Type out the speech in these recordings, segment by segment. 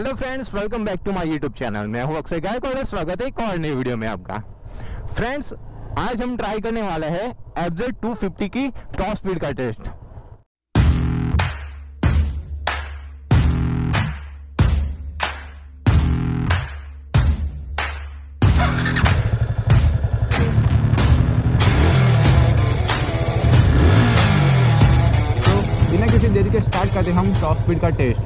Hello friends, welcome back to my YouTube channel. मैं हूं अक्षय गायक और स्वागत है एक और नई वीडियो में आपका। फ्रेंड्स, आज हम ट्राई करने वाला है FZ 250 की टॉप स्पीड का टेस्ट। बिना किसी देरी के स्टार्ट करते हैं हम टॉप स्पीड का test.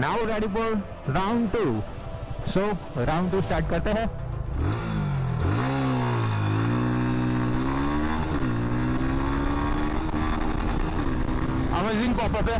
Now ready for round 2, so round 2 start करते हैं। अमेजिंग पॉपअप है।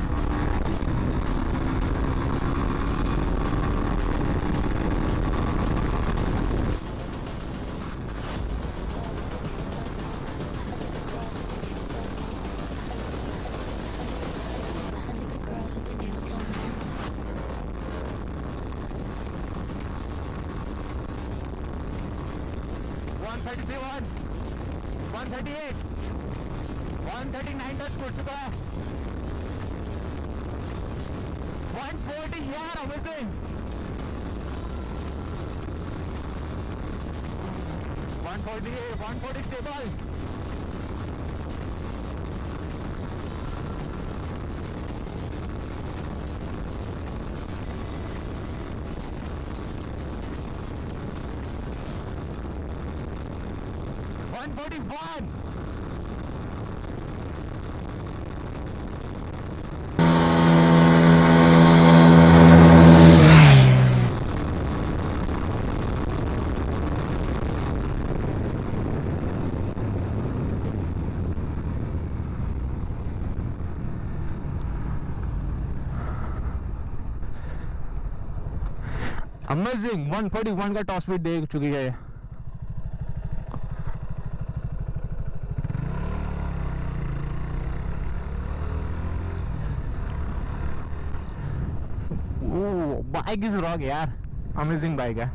अमेजिंग 141 का टॉप स्पीड देख चुकी है। बाइक इज रॉक यार, अमेजिंग बाइक है।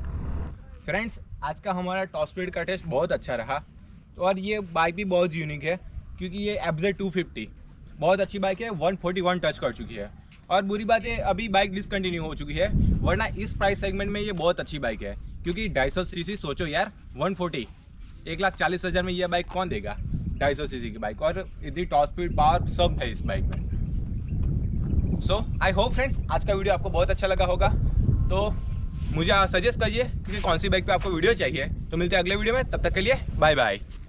फ्रेंड्स, आज का हमारा टॉप स्पीड का टेस्ट बहुत अच्छा रहा तो, और ये बाइक भी बहुत यूनिक है क्योंकि ये FZ 250 बहुत अच्छी बाइक है, 141 टच कर चुकी है। और बुरी बात है अभी बाइक डिसकंटिन्यू हो चुकी है, वरना इस प्राइस सेगमेंट में ये बहुत अच्छी बाइक है क्योंकि 250 सीसी सोचो यार, 140 1,40,000 में यह बाइक कौन देगा 250 सीसी की बाइक, और इतनी टॉप स्पीड पावर सब है इस बाइक में। सो आई होप फ्रेंड्स आज का वीडियो आपको बहुत अच्छा लगा होगा, तो मुझे सजेस्ट करिए क्योंकि कौन सी बाइक पे आपको वीडियो चाहिए। तो मिलते हैं अगले वीडियो में, तब तक के लिए बाय बाय।